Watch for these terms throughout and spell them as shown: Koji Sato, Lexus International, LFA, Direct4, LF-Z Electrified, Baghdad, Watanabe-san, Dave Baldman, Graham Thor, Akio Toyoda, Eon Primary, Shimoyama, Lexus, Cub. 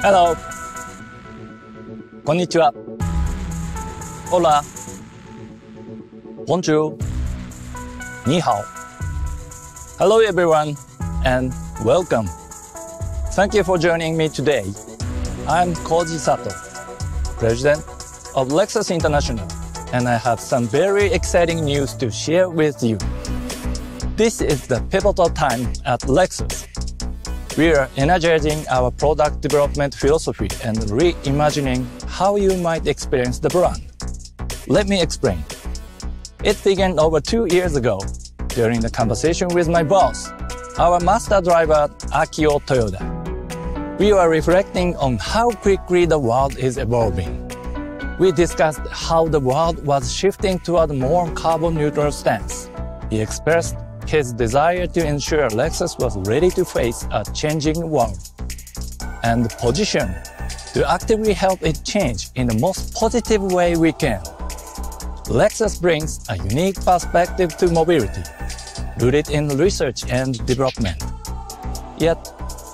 Hello. Konnichiwa. Hola. Bonjour. Ni hao. Hello everyone and welcome. Thank you for joining me today. I'm Koji Sato, President of Lexus International, and I have some very exciting news to share with you. This is the pivotal time at Lexus. We are energizing our product development philosophy and reimagining how you might experience the brand. Let me explain. It began over 2 years ago during the conversation with my boss, our master driver Akio Toyoda. We were reflecting on how quickly the world is evolving. We discussed how the world was shifting toward a more carbon-neutral stance. He expressed his desire to ensure Lexus was ready to face a changing world and positioned to actively help it change in the most positive way we can. Lexus brings a unique perspective to mobility, rooted in research and development, yet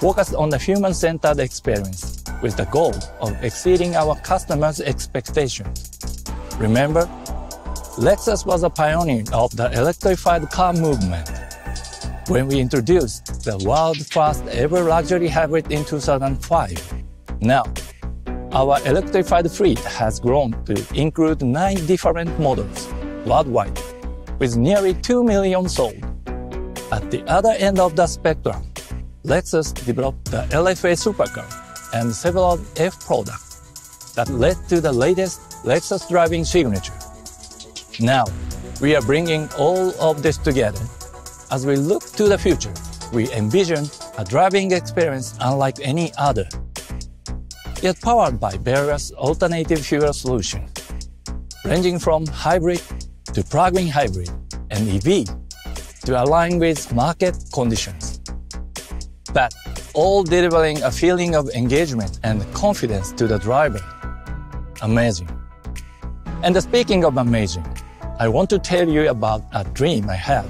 focused on the human-centered experience with the goal of exceeding our customers' expectations. Remember, Lexus was a pioneer of the electrified car movement. When we introduced the world's first ever luxury hybrid in 2005, now our electrified fleet has grown to include 9 different models worldwide, with nearly 2 million sold. At the other end of the spectrum, Lexus developed the LFA supercar and several F products that led to the latest Lexus driving signature. Now, we are bringing all of this together. As we look to the future, we envision a driving experience unlike any other, yet powered by various alternative fuel solutions, ranging from hybrid to plug-in hybrid and EV to align with market conditions, but all delivering a feeling of engagement and confidence to the driver. Amazing. And speaking of amazing, I want to tell you about a dream I had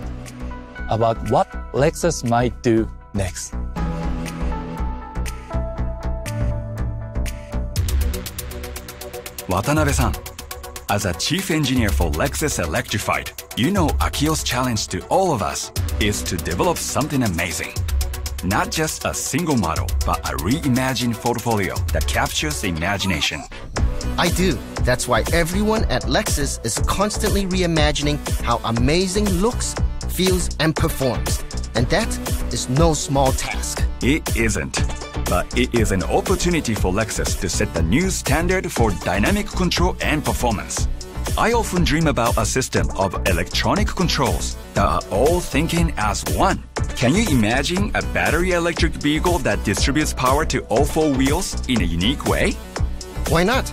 about what Lexus might do next. Watanabe-san, as a chief engineer for Lexus Electrified, you know Akio's challenge to all of us is to develop something amazing. Not just a single model, but a reimagined portfolio that captures the imagination. I do. That's why everyone at Lexus is constantly reimagining how amazing looks, feels, and performs. And that is no small task. It isn't. But it is an opportunity for Lexus to set the new standard for dynamic control and performance. I often dream about a system of electronic controls that are all thinking as one. Can you imagine a battery electric vehicle that distributes power to all 4 wheels in a unique way? Why not?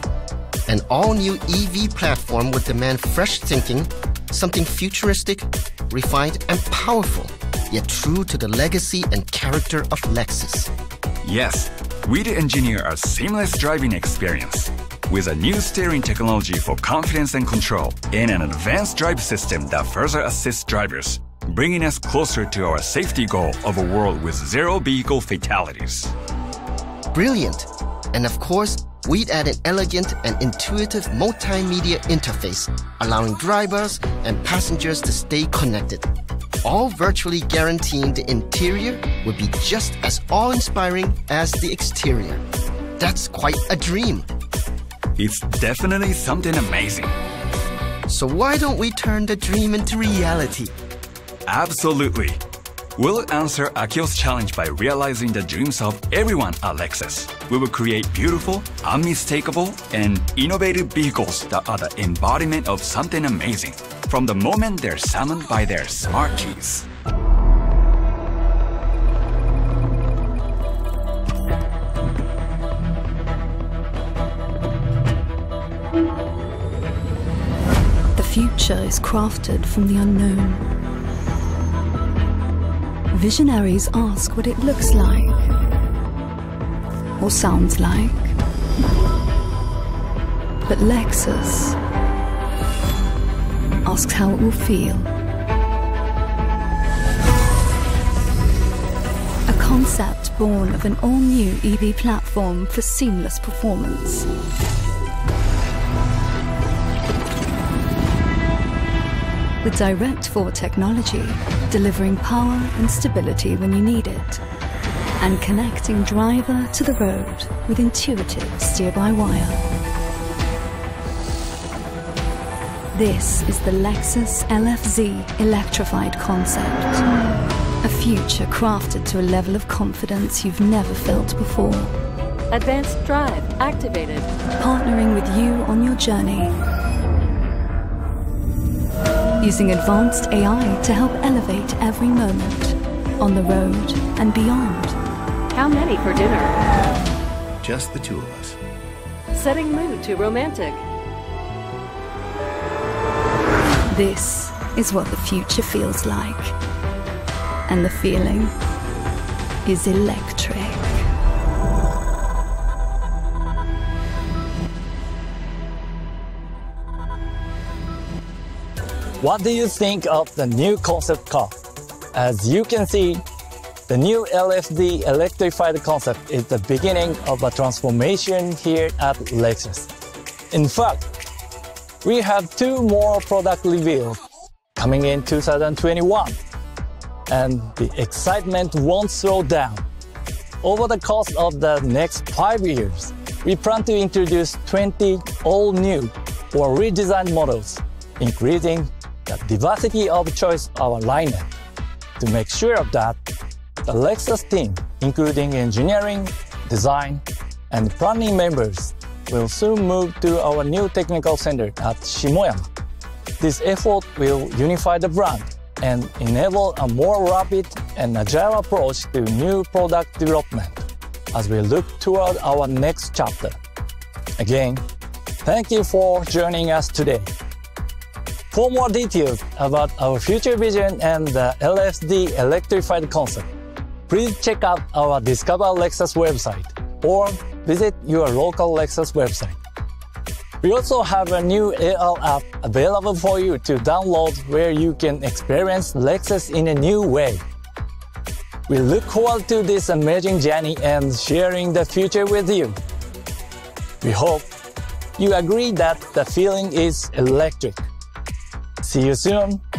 An all-new EV platform would demand fresh thinking, something futuristic, refined, and powerful, yet true to the legacy and character of Lexus. Yes, we'd engineer a seamless driving experience with a new steering technology for confidence and control and an advanced drive system that further assists drivers, bringing us closer to our safety goal of a world with 0 vehicle fatalities. Brilliant! And of course, we'd add an elegant and intuitive multimedia interface, allowing drivers and passengers to stay connected, all virtually guaranteeing the interior would be just as awe-inspiring as the exterior. That's quite a dream. It's definitely something amazing. So why don't we turn the dream into reality? Absolutely. We'll answer Akio's challenge by realizing the dreams of everyone at Lexus. We will create beautiful, unmistakable, and innovative vehicles that are the embodiment of something amazing from the moment they're summoned by their smart keys. The future is crafted from the unknown. Visionaries ask what it looks like, or sounds like, but Lexus asks how it will feel. A concept born of an all-new EV platform for seamless performance. With Direct4 technology, delivering power and stability when you need it, and connecting driver to the road with intuitive steer-by-wire. This is the Lexus LF-Z Electrified concept. A future crafted to a level of confidence you've never felt before. Advanced drive activated. Partnering with you on your journey. Using advanced AI to help elevate every moment, on the road and beyond. How many for dinner? Just the two of us. Setting mood to romantic. This is what the future feels like. And the feeling is electric. What do you think of the new concept car? As you can see, the new LF-Z Electrified concept is the beginning of a transformation here at Lexus. In fact, we have two more product reveals coming in 2021, and the excitement won't slow down. Over the course of the next 5 years, we plan to introduce 20 all-new or redesigned models, increasing the diversity of choice of our lineup. To make sure of that, the Lexus team, including engineering, design, and planning members, will soon move to our new technical center at Shimoyama. This effort will unify the brand and enable a more rapid and agile approach to new product development as we look toward our next chapter. Again, thank you for joining us today. For more details about our future vision and the LF-Z Electrified concept, please check out our Discover Lexus website or visit your local Lexus website. We also have a new AR app available for you to download where you can experience Lexus in a new way. We look forward to this amazing journey and sharing the future with you. We hope you agree that the feeling is electric. See you soon!